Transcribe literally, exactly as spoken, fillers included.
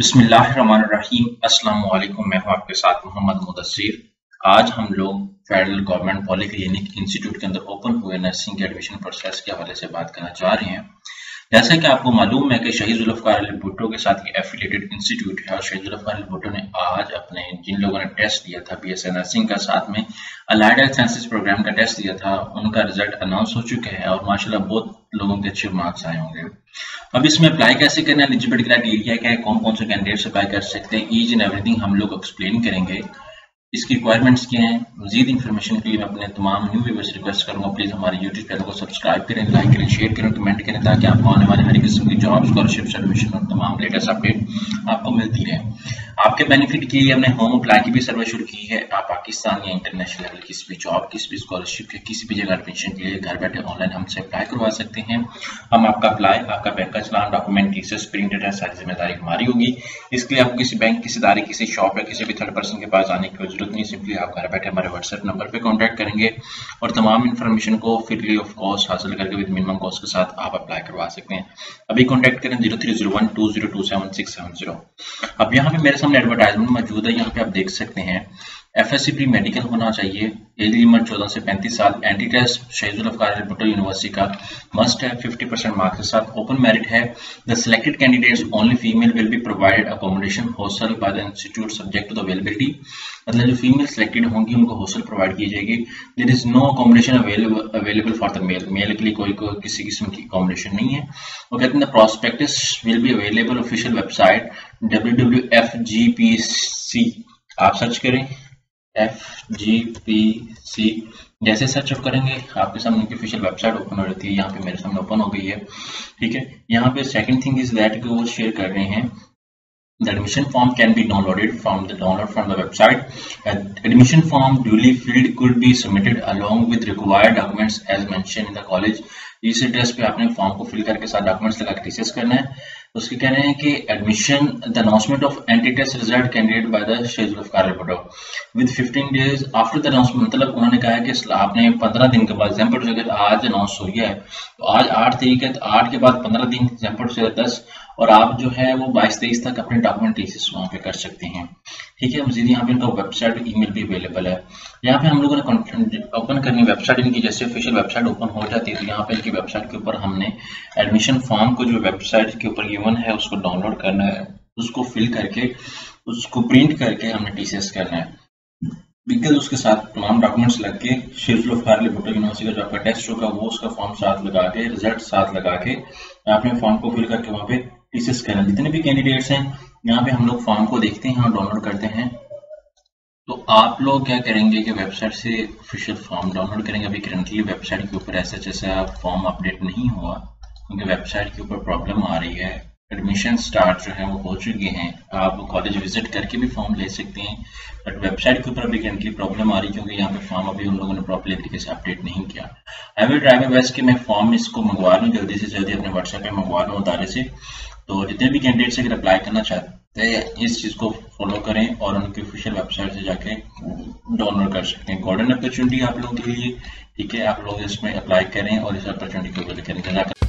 बिस्मिल्लाहिर्रहमानिर्रहीम, अस्सलामु अलैकुम। मैं हूं आपके साथ मोहम्मद मुदस्सिर। आज हम लोग फेडरल गवर्नमेंट पॉलीक्लिनिक इंस्टीट्यूट के अंदर ओपन हुए नर्सिंग के एडमिशन प्रोसेस के हवाले से बात करना चाह रहे हैं। जैसा कि आपको मालूम है कि शहीद ज़ुल्फ़िकार अली भुट्टो के साथ ये एफिलिएटेड इंस्टीट्यूट है और शहीद ज़ुल्फ़िकार अली भुट्टो ने आज अपने जिन लोगों ने टेस्ट दिया था बी एस नर्सिंग का, साथ में अलाइड एल साइंसेज प्रोग्राम का टेस्ट दिया था, उनका रिजल्ट अनाउंस हो चुका है और माशाल्लाह बहुत लोगों के अच्छे मार्क्स आए होंगे। अब इसमें अप्लाई कैसे करना है, एलिजिबिलिटी क्राइटेरिया क्या है, कौन कौन से कैंडिडेट्स अप्लाई कर सकते हैं, ईच एंड एवरीथिंग हम लोग एक्सप्लेन करेंगे। इसकी रिक्वायरमेंट्स क्या हैं, मजीद इन्फॉर्मेशन के लिए मैं अपने तमाम न्यू व्यूवर्स रिक्वेस्ट करूँगा प्लीज़ हमारे यूट्यूब चैनल को सब्सक्राइब करें, लाइक करें, शेयर करें, कमेंट करें, ताकि आपको आने वाले हर किस्म की जॉब, स्कॉलरशिप्स, एडमिशन और तमाम लेटेस्ट अपडेट आपको मिलती रहे। आपके बेनिफिट के लिए हमने होम अप्लाई की भी सर्वे शुरू की है। आप पाकिस्तान या इंटरनेशनल लेवल किसी भी जॉब, किसी भी स्कॉलरशिप या किसी भी जगह एडमिशन के लिए घर बैठे ऑनलाइन हमसे अप्लाई करवा सकते हैं। हम आपका अप्लाई, आपका बैंक का चलान, डॉक्यूमेंट, टीचर्स प्रिंटेड है, सारी जिम्मेदारी हमारी होगी। इसके लिए आपको किसी बैंक, किसी दारी, किसी शॉप या किसी भी थर्ड पर्सन के पास आने की जरूरत नहीं। सिंपली आप घर बैठे हमारे व्हाट्सएप नंबर पे कांटेक्ट करेंगे और तमाम इन्फॉर्मेशन को फ्री ऑफ कॉस्ट हासिल करके विद मिनिमम कॉस्ट के साथ आप अप्लाई करवा सकते हैं। अभी कांटेक्ट करें zero three zero one two zero two seven six seven zero. अब यहाँ पे मेरे सामने एडवर्टाइजमेंट मौजूद है, यहाँ पे आप देख सकते हैं एफएससी प्री मेडिकल होना चाहिए, एज लिमिट चौदह से पैंतीस साल, entry test Shaheed Zulfikar Ali Bhutto university का मस्ट है, पचास परसेंट मार्क्स के साथ, ओपन मेरिट है। The selected candidates only female will be provided accommodation hostel by the institute subject to the availability. मतलब जो फीमेल सिलेक्टेड होंगी उनको हॉस्टल प्रोवाइड की जाएगी। There is no accommodation available available for the male. Male के लिए कोई को, किसी किस्म की अकोमोडेशन नहीं है। वो कहते हैं the prospectus will be available official website W W F G P C. आप सर्च करें एफ जी पी सी, जैसे सर्च करेंगे आपके सामने की ऑफिशियल वेबसाइट ओपन हो जाती है। यहाँ पे मेरे सामने ओपन हो गई है, ठीक है। यहाँ पे सेकंड थिंग इज दैट कि वो शेयर कर रहे हैं the admission form can be downloaded from the download from the website. Admission form duly filled could be submitted along with required documents as mentioned in the college. इस address पे आपने form को fill करके साथ documents लगा के TCS करना है। उसके कह रहे हैं कि admission the announcement of entry test result candidate by the Shaheed Zulfikar Ali Bhutto with पंद्रह डेज आफ्टर द अनाउंसमेंट। मतलब उन्होंने कहा है कि आपने पंद्रह दिन के बाद, एग्जाम्पल अगर आज अनाउंस हो गया है तो आज आठ तारीख है, तो आठ के बाद पंद्रह दिन, एग्जाम्पल से दस, और आप जो है वो बाईस तेईस तक अपने डॉक्यूमेंट टीसीएस वहाँ पे कर सकते हैं, ठीक है। मजीद यहाँ पे इनका वेबसाइट, ईमेल भी अवेलेबल है। यहाँ पे हम लोगों ने ओपन करनी वेबसाइट, इनकी जैसे ऑफिशियल वेबसाइट ओपन हो जाती है तो यहाँ पे इनकी वेबसाइट के ऊपर हमने एडमिशन फॉर्म को जो वेबसाइट के ऊपर गिवन है उसको डाउनलोड करना है, उसको फिल करके उसको प्रिंट करके हमने टीसीएस करना है। बिकॉज उसके साथ तमाम डॉक्यूमेंट्स लग के शहीद ज़ुल्फ़िकार अली भुट्टो यूनिवर्सिटी का जो आपका टेस्ट होगा वो उसका फॉर्म साथ लगा के, रिजल्ट साथ लगा के आपने फॉर्म को फिल करके वहाँ पे टीसीएस करना। जितने भी कैंडिडेट्स हैं यहाँ पे हम लोग फॉर्म को देखते हैं और डाउनलोड करते हैं। तो आप लोग क्या करेंगे कि वेबसाइट से ऑफिशियल फॉर्म डाउनलोड करेंगे। अभी करंटली वेबसाइट के ऊपर ऐसा जैसा फॉर्म अपडेट नहीं हुआ क्योंकि वेबसाइट के ऊपर प्रॉब्लम आ रही है। एडमिशन स्टार्ट जो है वो हो चुके हैं, आप कॉलेज विजिट करके भी फॉर्म ले सकते हैं, बट वेबसाइट के ऊपर अभी करंटली प्रॉब्लम आ रही है क्योंकि यहाँ पे फॉर्म अभी उन लोगों ने प्रॉपरली तरीके से अपडेट नहीं किया। I will try my best कि मैं फॉर्म इसको मंगवा लूँ जल्दी से जल्दी, अपने व्हाट्सएप पर मंगवा लूँ उतारे से। तो जितने भी कैंडिडेट्स अगर अप्लाई करना चाहते हैं इस चीज़ को फॉलो करें और उनकी ऑफिशियल वेबसाइट से जाके डाउनलोड कर सकते हैं। गोल्डन अपॉर्चुनिटी आप लोगों के लिए, ठीक है। आप लोग इसमें अप्लाई करें और इस अपॉर्चुनिटी को विल करें।